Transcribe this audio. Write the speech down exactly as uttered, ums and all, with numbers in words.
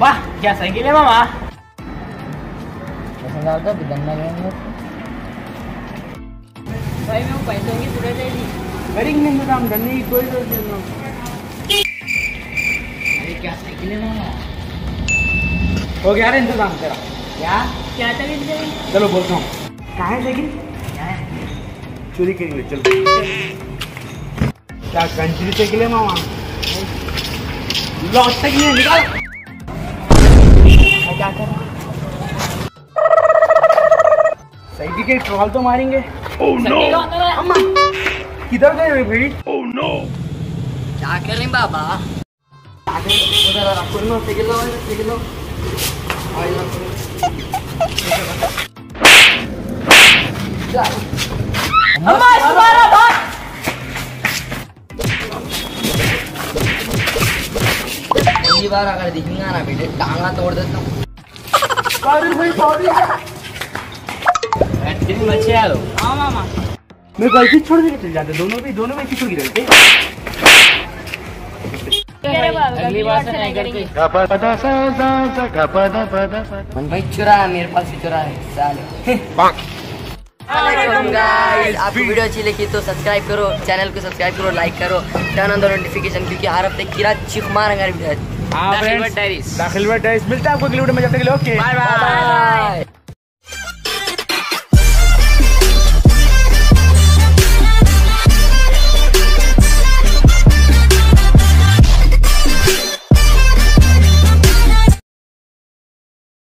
वाह क्या साइकिल है मामा, पसंद आता बिदन्ना गए भाई। मैं पैसों की पूरा ले ली, गरीब में काम करने की कोई जरूरत नहीं। अरे क्या साइकिल है मामा, हो गया रे इंतजाम तेरा। क्या क्या था, चलो बोलता हूँ। कहाँ है साइकिल? चोरी करेंगे। चलो क्या कंट्री से के लिए मामा, लॉस तक नहीं निकाल। क्या कर सही के ट्रॉल तो मारेंगे। oh, no. अम्मा किधर गए भाई? oh, no. क्या करें बाबा, अम्मा बार अगर दिखेगा ना बेटे टांगा तोड़ देता हूँ। मैं गलती छोड़ के चल जाते, दोनों भी दोनों में छोड़ के रहते। अगली बार से नहीं करते भाई। चुरा मेरे पास भी चुरा है साले। आपको वीडियो अच्छी लगी तो सब्सक्राइब करो, चैनल को सब्सक्राइब करो, लाइक करो, टर्न ऑन द नोटिफिकेशन, क्योंकि हर हफ्ते किरा चिप मारेंगे वीडियो। दाखिल में डायरीज मिलता है आपको अगली वीडियो में, जब तक के लिए ओके बाय बाय।